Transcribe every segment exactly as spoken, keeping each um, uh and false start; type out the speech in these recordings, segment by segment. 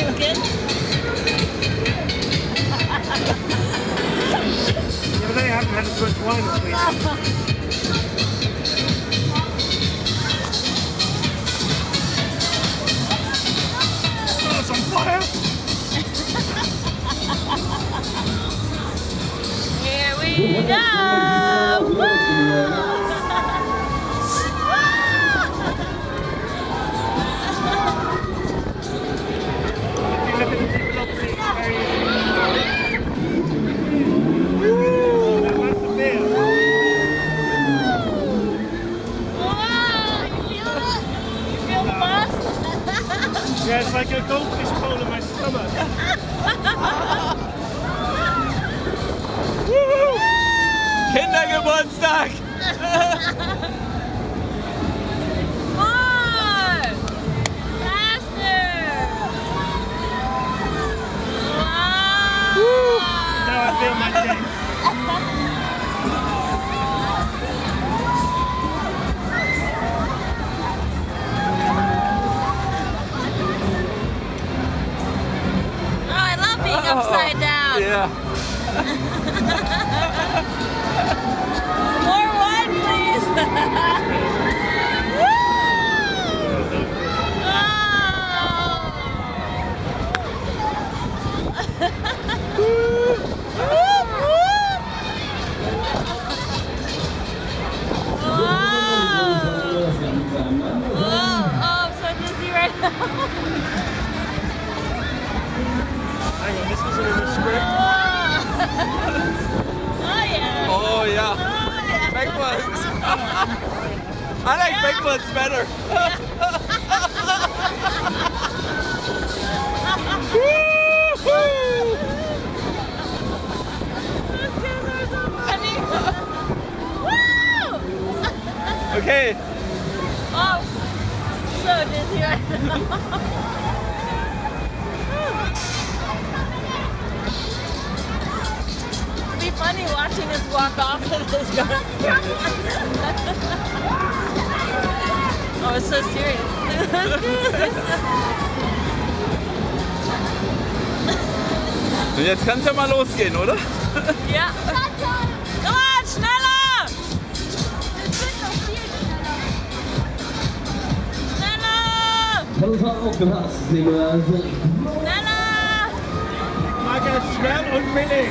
Yeah, but they haven't had as much wine as we have. Here we go! Woo! If you look at the people up there, that was the beer. Wow! You feel it? You feel the buzz? Yeah, it's like a goldfish pole in my stomach. Kindergeburtstag! More! Faster! Wow! Woo. Now I feel my day. Oh, I love being oh, upside down. Yeah. More wine, please! Woo! Whoa! Whoa! Oh, I'm so dizzy right now. Hang on, this isn't in the script. Oh yeah! Oh yeah! Big ones. I like yeah. big ones better. Woo-hoo! Those kids are so funny. Woo! Okay. Oh, so dizzy right now. Funny watching us walk off and just go. Oh, it's so serious. Und jetzt kann's ja mal losgehen, oder? Ja. Komm on, schneller! Es wird noch viel schneller. Schneller! Schneller! Mag es schnell und billig.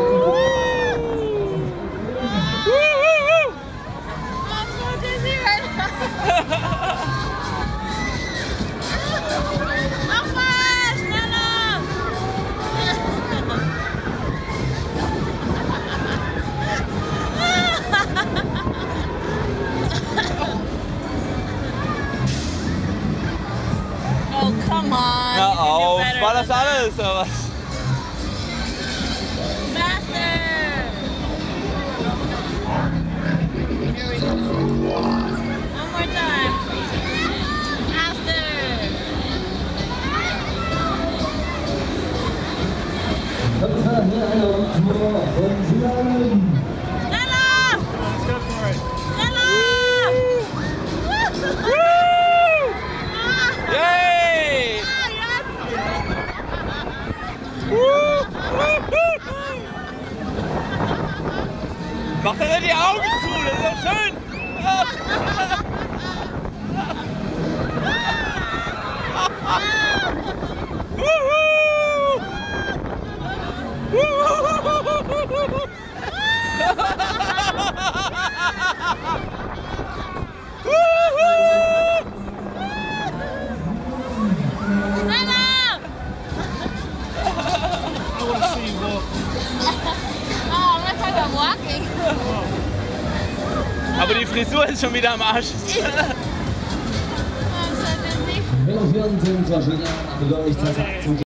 Come on, Na auf, war das alles oder was? Faster! Here we go. One more time. Faster! Mach doch die Augen zu, das ist doch schön! Aber die Frisur ist schon wieder am Arsch.